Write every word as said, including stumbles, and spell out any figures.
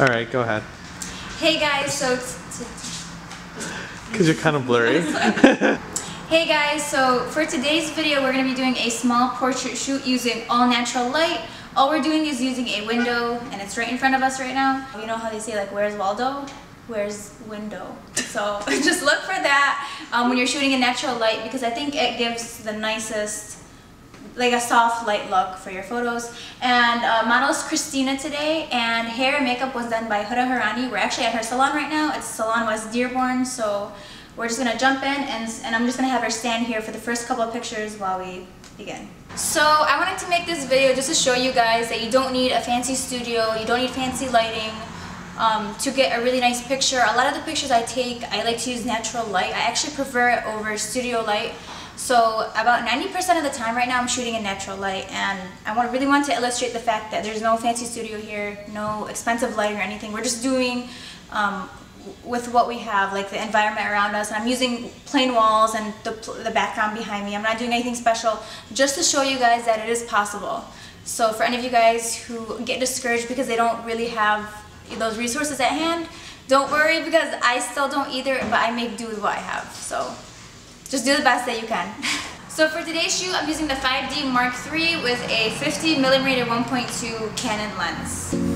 All right, go ahead. Hey guys, so because you're kind of blurry. Hey guys, so for today's video, we're going to be doing a small portrait shoot using all natural light. All we're doing is using a window, and it's right in front of us right now. You know how they say, like, where's Waldo? Where's window? So just look for that um, when you're shooting in natural light, because I think it gives the nicest, like, a soft light look for your photos. And uh, model's Christina today, and hair and makeup was done by Huda Harani. We're actually at her salon right now. It's Salon West Dearborn, so we're just gonna jump in, and, and I'm just gonna have her stand here for the first couple of pictures while we begin. So I wanted to make this video just to show you guys that you don't need a fancy studio, you don't need fancy lighting, Um, to get a really nice picture. A lot of the pictures I take, I like to use natural light. I actually prefer it over studio light. So about ninety percent of the time right now I'm shooting in natural light, and I want, really want to illustrate the fact that there's no fancy studio here, no expensive light or anything. We're just doing um, with what we have, like the environment around us, and I'm using plain walls and the, the background behind me. I'm not doing anything special, just to show you guys that it is possible. So for any of you guys who get discouraged because they don't really have those resources at hand, don't worry, because I still don't either, but I make do with what I have. So just do the best that you can. So for today's shoot, I'm using the five D Mark three with a fifty millimeter one point two Canon lens.